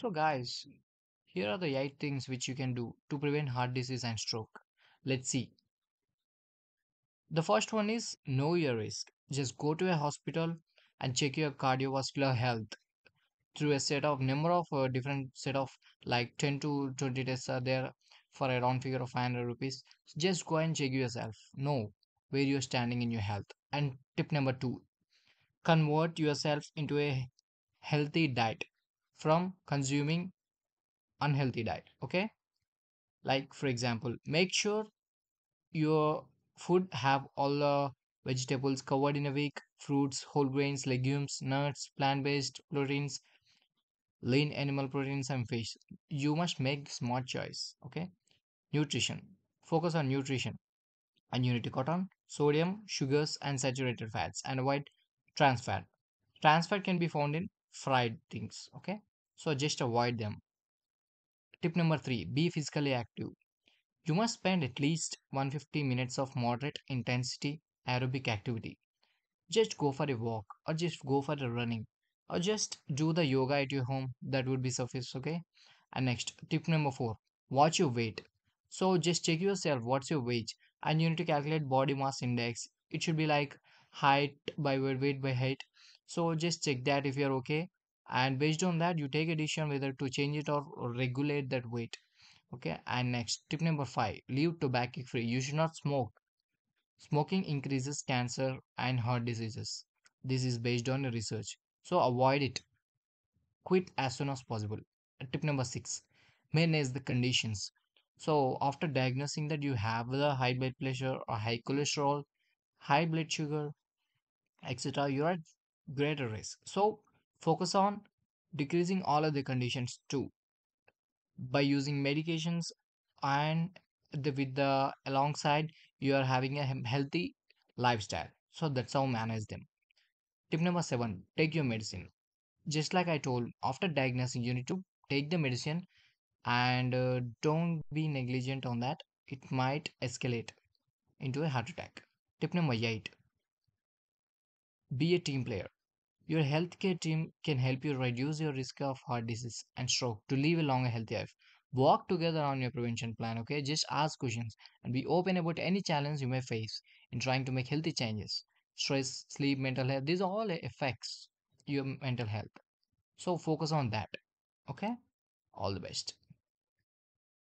So, guys, here are the 8 things which you can do to prevent heart disease and stroke. Let's see. The first one is know your risk. Just go to a hospital and check your cardiovascular health through a set of number of different set of like 10 to 20 tests are there for a round figure of 500 rupees. Just go and check yourself. Know where you're standing in your health. And tip number 2, convert yourself into a healthy diet from consuming unhealthy diet. Okay, like for example, make sure your food have all the vegetables covered in a week, fruits, whole grains, legumes, nuts, plant-based proteins, lean animal proteins, and fish. You must make smart choice. Okay, nutrition, focus on nutrition, and you need to cut on sodium, sugars, and saturated fats, and avoid trans fat. Trans fat can be found in fried things. Okay, so just avoid them. Tip number 3, be physically active. You must spend at least 150 minutes of moderate intensity aerobic activity. Just go for a walk, or just go for a running, or just do the yoga at your home. That would be sufficient. Okay, and next, tip number 4, watch your weight. So just check yourself, what's your weight, and you need to calculate body mass index. It should be like height by weight by height. So just check that if you're okay, and based on that you take a decision whether to change it or regulate that weight. Okay, and next, tip number 5, live tobacco free. You should not smoke. Smoking increases cancer and heart diseases. This is based on research, so avoid it. Quit as soon as possible. And tip number 6, manage the conditions. So after diagnosing that you have the high blood pressure or high cholesterol, high blood sugar, etc., you're at greater risk. So focus on decreasing all of the conditions too by using medications, and alongside you are having a healthy lifestyle. So that's how manage them. Tip number 7, take your medicine. Just like I told, after diagnosing you need to take the medicine, and don't be negligent on that. It might escalate into a heart attack. Tip number 8, be a team player. Your healthcare team can help you reduce your risk of heart disease and stroke to live a longer, healthy life. Work together on your prevention plan, okay? Just ask questions and be open about any challenge you may face in trying to make healthy changes. Stress, sleep, mental health, these all affects your mental health. So focus on that, okay? All the best.